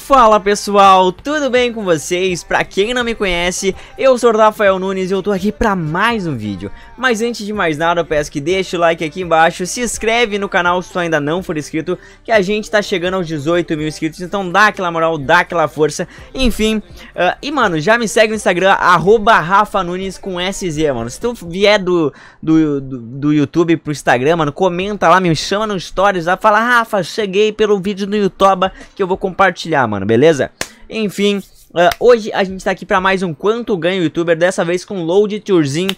Fala pessoal, tudo bem com vocês? Pra quem não me conhece, eu sou o Rafael Nunes e eu tô aqui pra mais um vídeo. Mas antes de mais nada, eu peço que deixe o like aqui embaixo, se inscreve no canal se tu ainda não for inscrito, que a gente tá chegando aos 18 mil inscritos, então dá aquela moral, dá aquela força, enfim. E mano, já me segue no Instagram, @RafaNunes com SZ, mano. Se tu vier do YouTube pro Instagram, mano, comenta lá, me chama nos stories lá, fala: Rafa, cheguei pelo vídeo no YouTube que eu vou compartilhar, mano. Beleza? Enfim, hoje a gente tá aqui pra mais um Quanto Ganha o Youtuber, dessa vez com Loud Thurzin,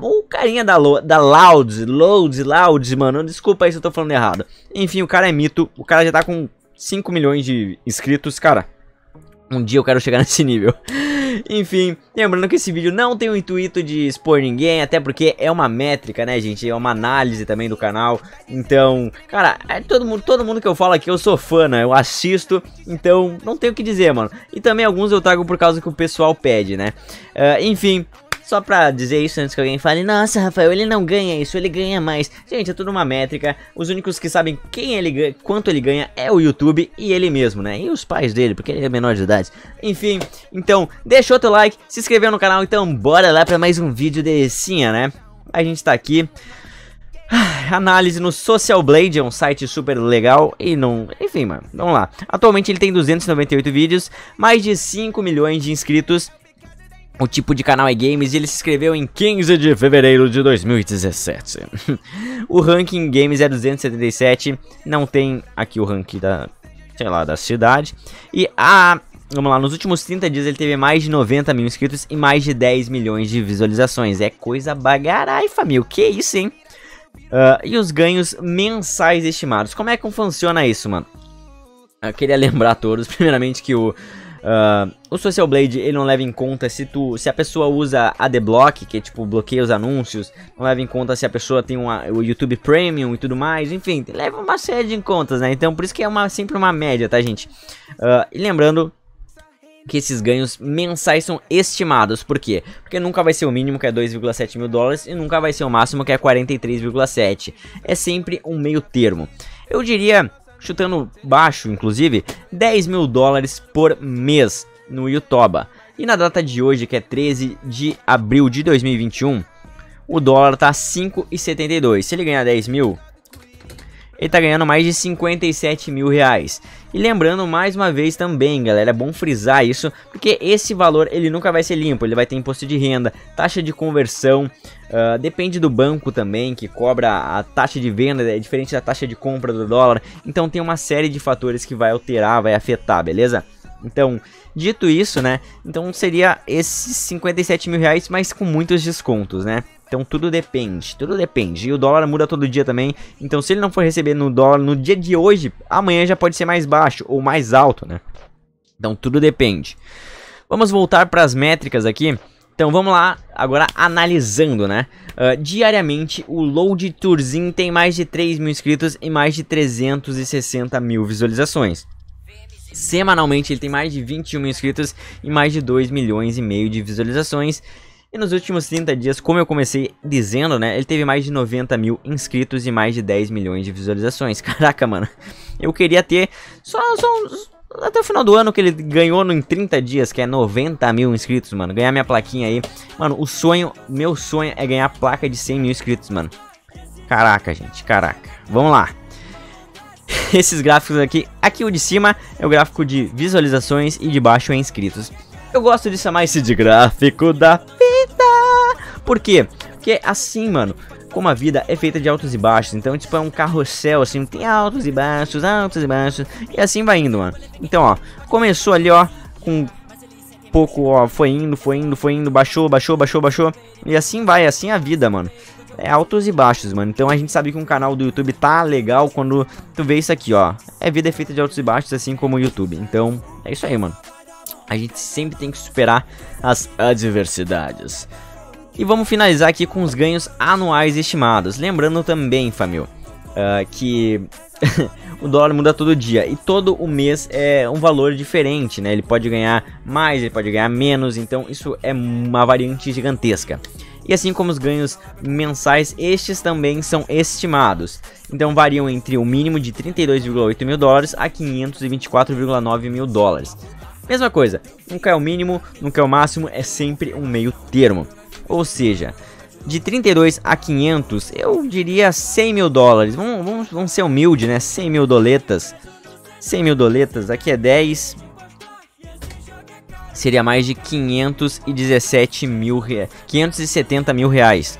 o carinha da Loud, mano, desculpa aí se eu tô falando errado. Enfim, o cara é mito, o cara já tá com 5 milhões de inscritos, cara, um dia eu quero chegar nesse nível. Enfim, lembrando que esse vídeo não tem o intuito de expor ninguém, até porque é uma métrica, né, gente? É uma análise também do canal. Então, cara, é todo mundo que eu falo aqui, eu sou fã, né? Eu assisto, então não tenho o que dizer, mano. E também alguns eu trago por causa que o pessoal pede, né? Enfim, só pra dizer isso antes que alguém fale: nossa, Rafael, ele não ganha isso, ele ganha mais. Gente, é tudo uma métrica. Os únicos que sabem quem ele ganha, quanto ele ganha, é o YouTube e ele mesmo, né? E os pais dele, porque ele é menor de idade. Enfim, então, deixa o teu like, se inscreveu no canal, então bora lá pra mais um vídeo delicinha, né? A gente tá aqui. Análise no Social Blade, é um site super legal e não... Enfim, mano, vamos lá. Atualmente ele tem 298 vídeos, mais de 5 milhões de inscritos. O tipo de canal é games e ele se inscreveu em 15 de fevereiro de 2017. O ranking games é 277, não tem aqui o ranking da, sei lá, da cidade. E vamos lá, nos últimos 30 dias ele teve mais de 90 mil inscritos e mais de 10 milhões de visualizações. É coisa bagarai, família, que isso, hein? E os ganhos mensais estimados, como é que funciona isso, mano? Eu queria lembrar a todos, primeiramente, que o Social Blade, ele não leva em conta se a pessoa usa ADBlock, que é tipo bloqueia os anúncios, não leva em conta se a pessoa tem o YouTube Premium e tudo mais, enfim, leva uma série de contas, né? Então por isso que é sempre uma média, tá, gente? E lembrando que esses ganhos mensais são estimados, por quê? Porque nunca vai ser o mínimo, que é 2,7 mil dólares, e nunca vai ser o máximo, que é 43,7. É sempre um meio termo. Eu diria, chutando baixo, inclusive, 10 mil dólares por mês no YouTube. E na data de hoje, que é 13 de abril de 2021, o dólar tá 5,72. Se ele ganhar 10 mil, ele tá ganhando mais de 57 mil reais. E lembrando mais uma vez também, galera, é bom frisar isso, porque esse valor ele nunca vai ser limpo, ele vai ter imposto de renda, taxa de conversão, depende do banco também, que cobra a taxa de venda, é diferente da taxa de compra do dólar, então tem uma série de fatores que vai alterar, vai afetar, beleza? Então, dito isso, né, então seria esses 57 mil reais, mas com muitos descontos, né? Então tudo depende, e o dólar muda todo dia também, então se ele não for receber no dólar no dia de hoje, amanhã já pode ser mais baixo ou mais alto, né? Então tudo depende. Vamos voltar para as métricas aqui, então vamos lá, agora analisando, né? Diariamente o Loud Thurzin tem mais de 3 mil inscritos e mais de 360 mil visualizações. Semanalmente ele tem mais de 21 mil inscritos e mais de 2 milhões e meio de visualizações. E nos últimos 30 dias, como eu comecei dizendo, né, ele teve mais de 90 mil inscritos e mais de 10 milhões de visualizações. Caraca, mano, eu queria ter só até o final do ano que ele ganhou em 30 dias, que é 90 mil inscritos, mano. Ganhar minha plaquinha aí, mano, meu sonho é ganhar a placa de 100 mil inscritos, mano. Caraca, gente, caraca, vamos lá. Esses gráficos aqui o de cima é o gráfico de visualizações e de baixo é inscritos. Eu gosto de chamar esse de gráfico da... Por quê? Porque assim, mano, como a vida é feita de altos e baixos, então tipo é um carrossel, assim, tem altos e baixos, e assim vai indo, mano. Então, ó, começou ali, ó, com um pouco, ó, foi indo, baixou, e assim vai, assim a vida, mano. É altos e baixos, mano, então a gente sabe que um canal do YouTube tá legal quando tu vê isso aqui, ó. É vida é feita de altos e baixos, assim como o YouTube, então é isso aí, mano. A gente sempre tem que superar as adversidades. E vamos finalizar aqui com os ganhos anuais estimados. Lembrando também, família, que o dólar muda todo dia. E todo o mês é um valor diferente, né? Ele pode ganhar mais, ele pode ganhar menos. Então isso é uma variante gigantesca. e assim como os ganhos mensais, estes também são estimados. Então variam entre o mínimo de 32,8 mil dólares a 524,9 mil dólares. Mesma coisa, nunca é o mínimo, nunca é o máximo, é sempre um meio termo. Ou seja, de 32 a 500, eu diria 100 mil dólares. Vamos ser humilde, né? 100 mil doletas. 100 mil doletas, aqui é 10. Seria mais de 570 mil reais.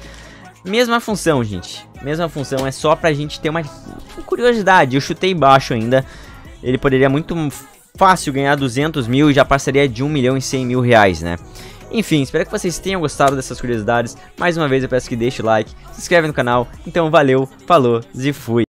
Mesma função, gente. Mesma função, é só pra gente ter uma curiosidade. Eu chutei baixo ainda. Ele poderia muito fácil ganhar 200 mil e já passaria de 1 milhão e 100 mil reais, né? Enfim, espero que vocês tenham gostado dessas curiosidades. Mais uma vez eu peço que deixe o like, se inscreve no canal. Então valeu, falou e fui!